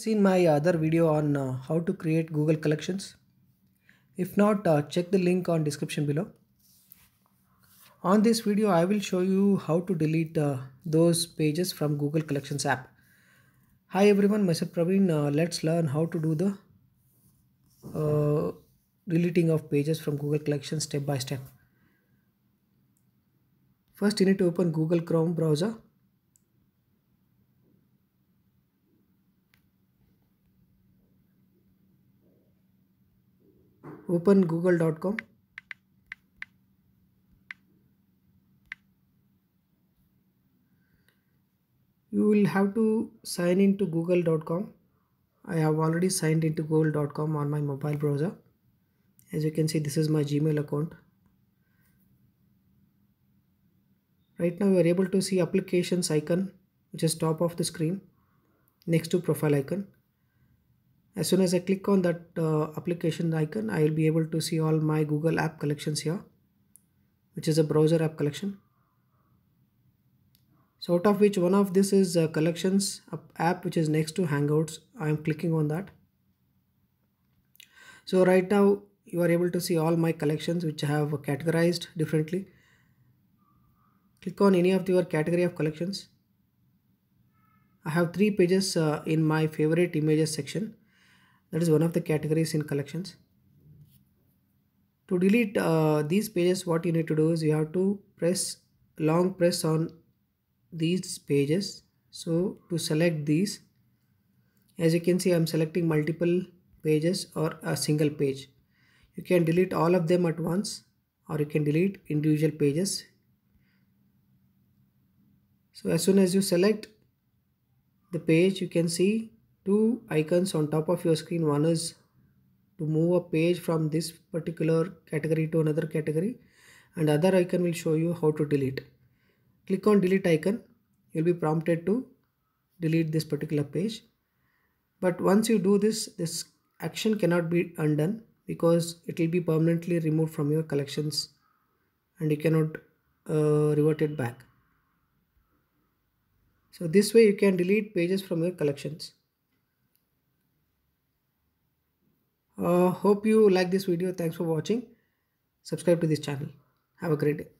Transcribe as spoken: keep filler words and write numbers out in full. Seen my other video on uh, how to create Google collections? If not, uh, check the link on description below. On this video, I will show you how to delete uh, those pages from Google Collections app. Hi everyone, myself Praveen. Uh, let's learn how to do the uh, deleting of pages from Google Collections step by step. First, you need to open Google Chrome browser. Open google dot com. You will have to sign into google dot com. I have already signed into google dot com on my mobile browser. As you can see, this is my Gmail account. Right now you are able to see applications icon, which is top of the screen next to profile icon. As soon as I click on that uh, application icon, I will be able to see all my Google app collections here, which is a browser app collection. So out of which one of this is uh, collections app, which is next to Hangouts. I am clicking on that. So right now you are able to see all my collections which I have categorized differently. Click on any of your category of collections. I have three pages uh, in my favorite images section. That is one of the categories in collections. To delete uh, these pages, what you need to do is you have to press long press on these pages. So to select these, as you can see, I'm selecting multiple pages or a single page. You can delete all of them at once, or you can delete individual pages. So as soon as you select the page, you can see two icons on top of your screen. One is to move a page from this particular category to another category, and other icon will show you how to delete. Click on delete icon. You'll be prompted to delete this particular page. But once you do this, this action cannot be undone because it will be permanently removed from your collections and you cannot uh, revert it back. So this way you can delete pages from your collections. Uh, hope you like this video. Thanks for watching. Subscribe to this channel. Have a great day.